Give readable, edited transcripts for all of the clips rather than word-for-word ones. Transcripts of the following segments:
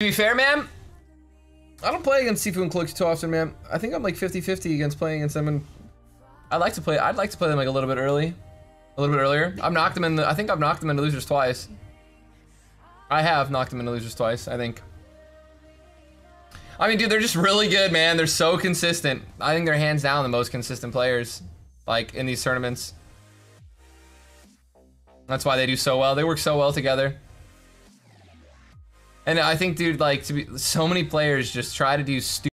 To be fair, man, I don't play against Sifu and Cloakzy too often, man. I think I'm like 50-50 against playing against them, and I'd like to play them like a little bit earlier. I've knocked them in the, I think I've knocked them into losers twice. I have knocked them into losers twice, I think. I mean, dude, they're just really good, man. They're so consistent. I think they're hands down the most consistent players, like, in these tournaments. That's why they do so well. They work so well together. And I think, dude, like, so many players just try to do stupid.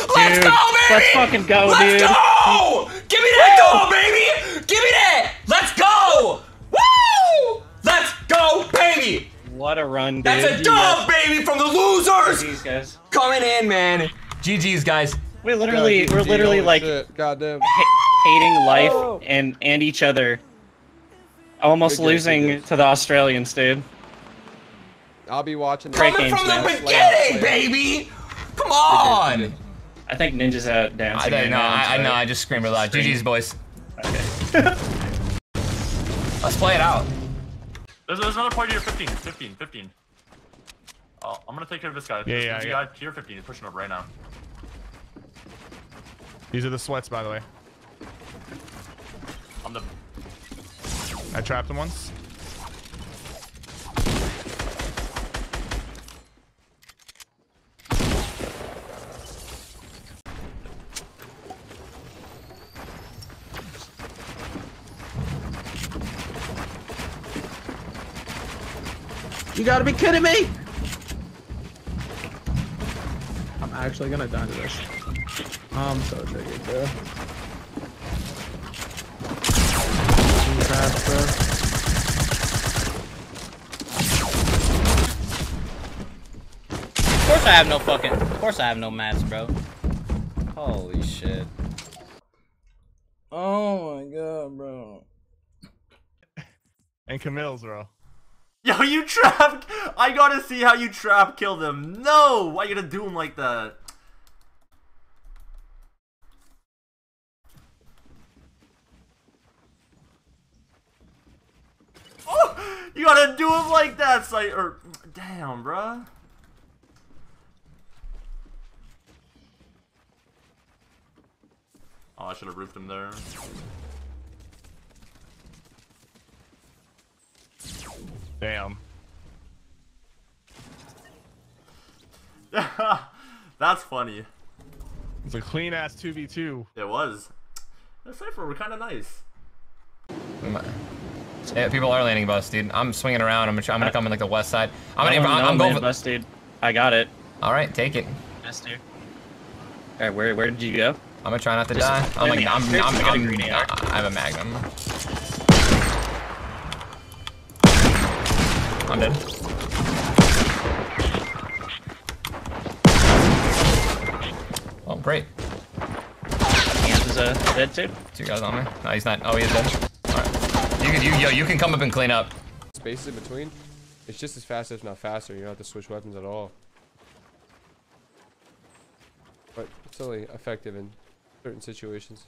Dude, let's go, baby! Let's fucking go, dude. Let's go! Give me that goal, baby! Give me that! Let's go! Woo! Let's go, baby! What a run, dude. That's a dub, baby, from the losers! GGs, guys. Coming in, man. GG's, guys. We literally, we're literally like goddamn hating life and each other. Almost losing to the Australians, dude. I'll be watching. Coming from the beginning, baby! Come on! I think Ninja's out dancing. I know, I just screamed a lot. GG's, boys. Okay. Let's play it out. There's another party here, 15. I'm gonna take care of this guy. Yeah. Tier 15 is pushing up right now. These are the sweats, by the way. I trapped him once. You gotta be kidding me! I'm actually gonna die to this. I'm so triggered, bro. Of course I have no fucking. Of course I have no mats, bro. Holy shit. Oh my god, bro. And Camills, bro. Yo, you trap! I gotta see how you trap kill them. No! Why you gonna do them like that? Oh! You gotta do them like that, or damn, bruh. Oh, I should have roofed him there. Damn. That's funny. It's a clean ass 2v2. It was. That's Cypher, we're kinda nice. Yeah, people are landing bus, dude. I'm swinging around. I'm gonna come in like the west side. I'm going for bus, dude. I got it. Alright, take it. Yes, dude. Alright, where did you go? I'm gonna try not to die. I have a magnum. I'm dead. Oh, great. Camp is dead too. Two guys on me. No, he's not. Oh, he is dead. All right. You can come up and clean up. Spaces in between. It's just as fast, if not faster. You don't have to switch weapons at all. But it's only effective in certain situations.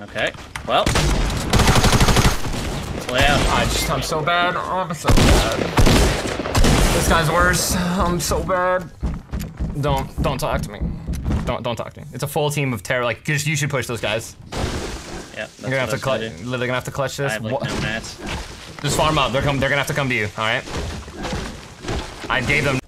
Okay, well. I'm so bad. Oh, I'm so bad. This guy's worse. I'm so bad. Don't talk to me. Don't talk to me. It's a full team of terror. Like, you should push those guys. Yeah. You're gonna have to clutch. They're gonna have to clutch this. I have like no mats. Just farm up. They're gonna have to come to you. All right. I gave them.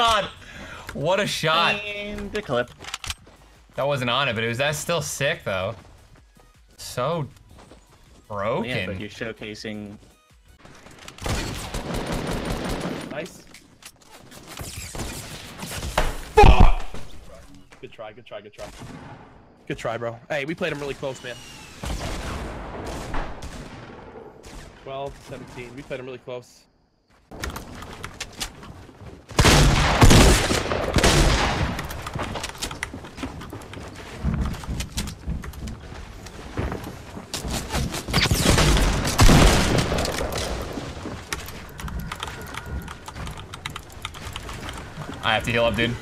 god! What a shot! And the clip. That wasn't on it, but it was. That's still sick though. So broken. Yeah, but you're showcasing. Nice. Fuck! Good try. Good try. Good try. Good try, bro. Hey, we played him really close, man. 12, 17. We played him really close. I have to heal up, dude.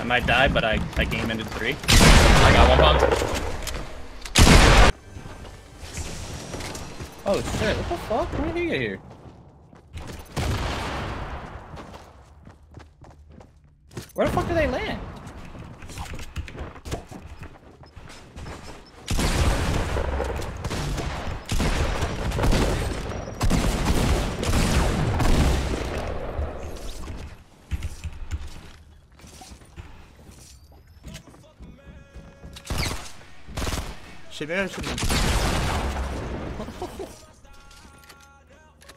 I might die, but I game ended 3. I got one bomb. Oh shit, what the fuck? What did he get here? Where the fuck do they land? Shit, maybe I shouldn't.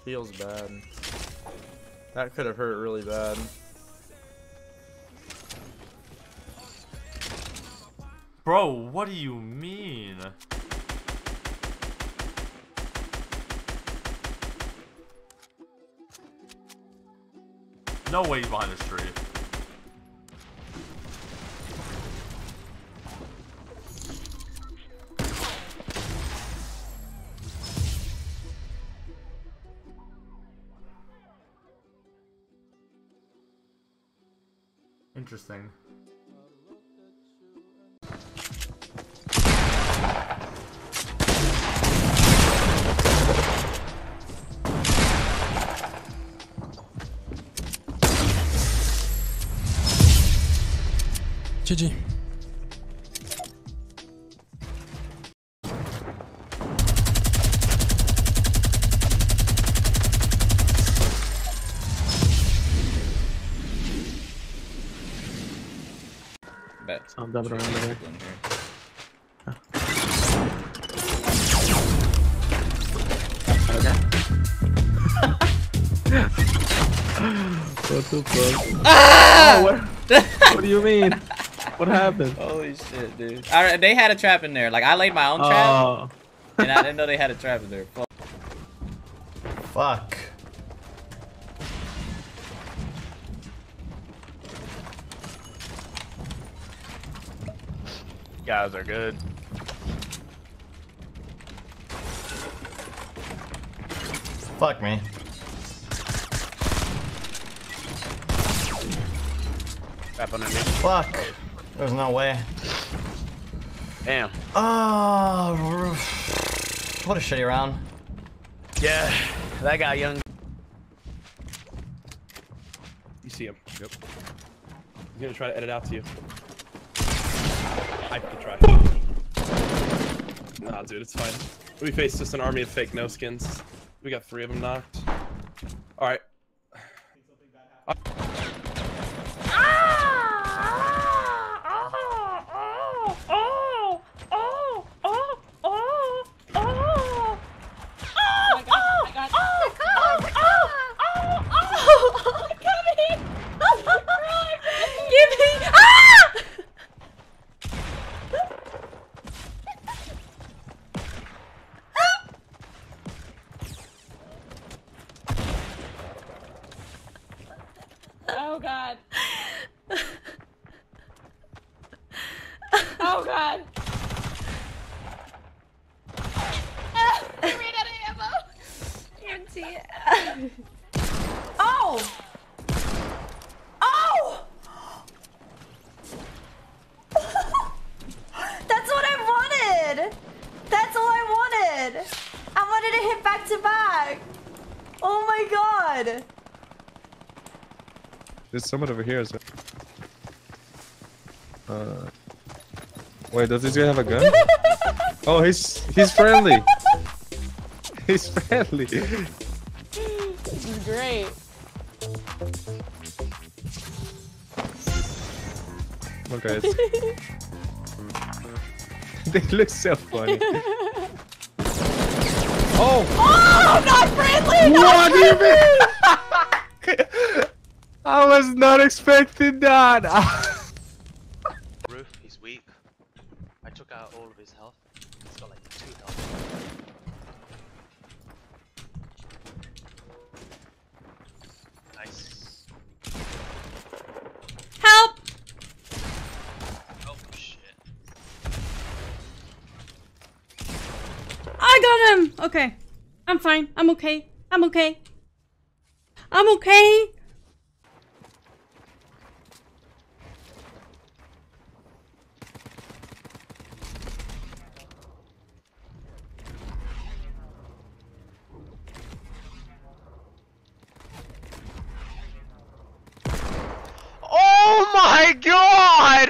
Feels bad. That could have hurt really bad. Bro, what do you mean? No way he's behind this tree. Interesting. GG. I'm double around there. Oh. Okay. What the fuck? Ah! Oh, what do you mean? What happened? Holy shit, dude. Alright, they had a trap in there. Like, I laid my own trap. And I didn't know they had a trap in there. Fuck. Guys are good. Fuck me. Trap under me. Fuck. There's no way. Damn. Oh, what a shitty round. Yeah, that guy young. You see him? Yep. He's gonna try to edit out to you. I could try. Nah, dude, it's fine. We faced just an army of fake no skins. We got 3 of them knocked. Alright. Oh god. Oh god. I ran out of ammo. Can't see it. Oh! Oh! How did it hit back to back? Oh my god. There's someone over here as well. Wait, does this guy have a gun? Oh, he's friendly. He's friendly. This is great. Look, guys. They look so funny. Oh! Oh, not friendly! Not friendly. Do you mean? I was not expecting that. Roof, he's weak. I took out all of his health. He's got like 2 health. Nice. Help! Oh shit! I got him. Okay, I'm fine. I'm okay. I'm okay. I'm okay. My god!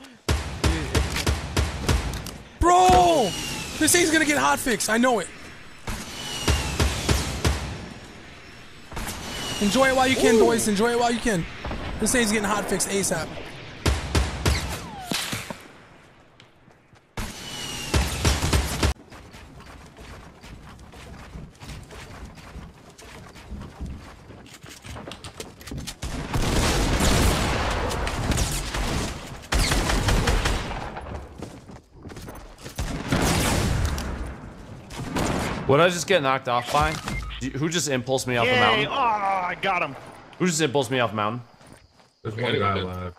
Bro! This thing's gonna get hotfixed, I know it. Enjoy it while you can, boys. Enjoy it while you can. This thing's getting hotfixed ASAP. What did I just get knocked off by? Who just impulsed me off the mountain? Oh, I got him. Who just impulsed me off the mountain? There's one guy alive.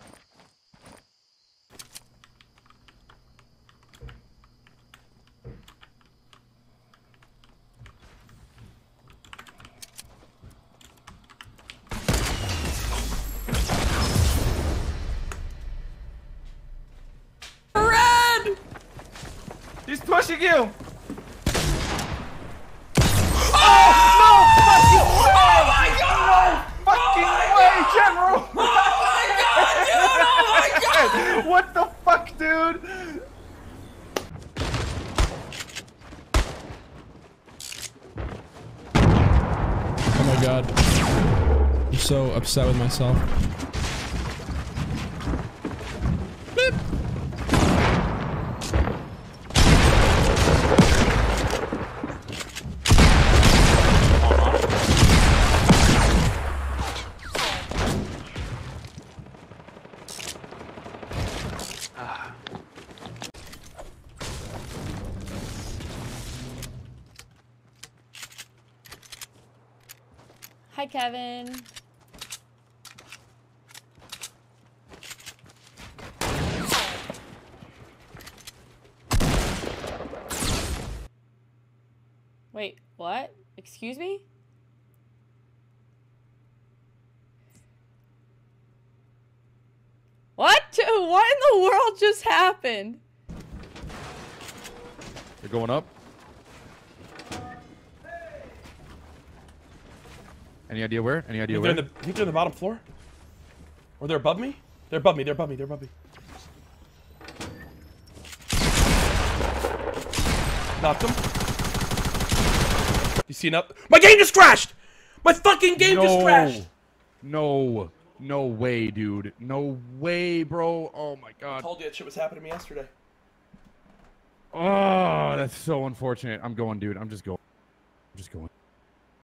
Red! He's pushing you! What the fuck, dude? Oh my god. I'm so upset with myself. Beep. Hi, Kevin. Wait, what? Excuse me? What? What in the world just happened? You're going up? Any idea where? Any idea where? I think they're in the bottom floor. Or they're above me? They're above me. They're above me. They're above me. Knocked him. You see an up? My game just crashed! My fucking game just crashed! No. No way, dude. No way, bro. Oh my god. I told you that shit was happening to me yesterday. Oh, that's so unfortunate. I'm going, dude. I'm just going.